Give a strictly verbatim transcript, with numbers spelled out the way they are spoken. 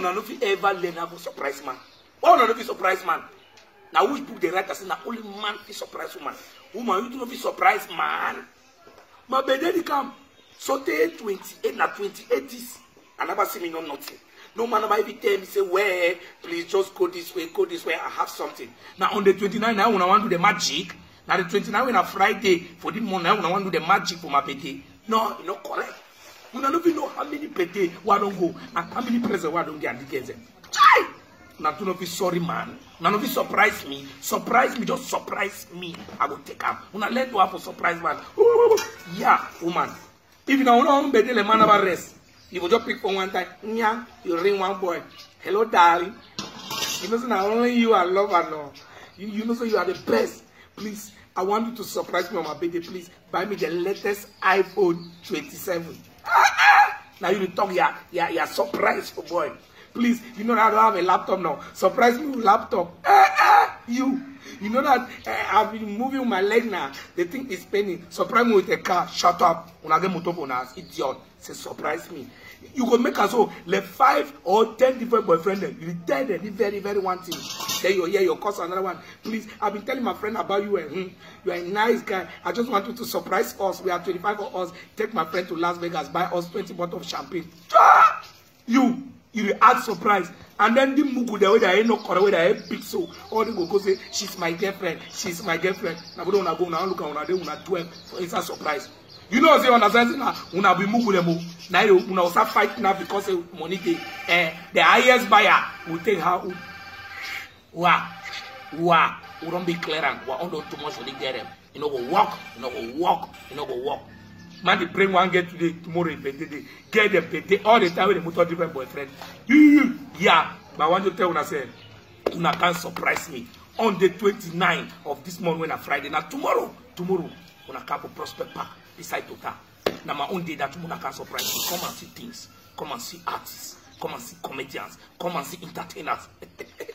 una no fit ever learn about surprise man. Why una no fit surprise man? Now which book the writer say na only man fit surprise woman? Woman you no fit surprise man. My baby dey come. So day twenty-eight na twenty-eight this. I never see me know nothing. No man ever even tell me say well, please just go this way, go this way. I have something. Now on the twenty-ninth now una want to do the magic. Now the twenty-ninth na Friday for the morning now una want to do the magic for my birthday. No, you no correct. We don't even know how many birthday we don't go and how many presents we don't get and get them. Chai! Now do not be sorry, man. Now don't be surprise me. Surprise me, just surprise me. I will take up. We not let you have a surprise, man. Yeah, woman. If you don't know birthday, the man never rest. You will just pick on one time. Yeah, you ring one boy. Hello, darling. You know, so not only you are love and all. You, you know, so you are the best. Please, I want you to surprise me on my birthday. Please buy me the latest iPhone twenty-seven. Now you talk, yeah, yeah, yeah, surprise for boy. Please, you know that I don't have a laptop now. Surprise me with laptop. Eh, eh, you. You know that eh, I've been moving my leg now. The thing is spinning. Surprise me with a car. Shut up. When I get motor phone, idiot. Say, surprise me. You could make us all like five or ten different boyfriends. You tell them the very, very one thing. Then you hear your cousin another one. Please, I've been telling my friend about you. And, hmm, you are a nice guy. I just want you to surprise us. We are twenty-five of us. Take my friend to Las Vegas. Buy us twenty bottles of champagne. Ah! You, you add surprise. And then the mugu the way they ain't no correct way they big so. All they go go say she's my girlfriend. She's my girlfriend. Now we don't wanna go now. Look at una day una twelve. So it's a surprise. You know, say on the sense now, una be mugu demo. Now you una also fight now because of money. Eh, the highest buyer will take her. Wow, wow. We don't be clear and we don't do too much for the get them. You know go walk. You know go walk. You know go walk. Man, they bring one get today, tomorrow is birthday. Get them birthday all the time with the motor different boyfriend. Yeah, but I want to tell you, I say, you can't surprise me. On the twenty-ninth of this month, when a Friday, now tomorrow, tomorrow, when I come to Prospect Park beside Total. Now my own day that you can't surprise me. Come and see things. Come and see artists. Come and see comedians. Come and see entertainers.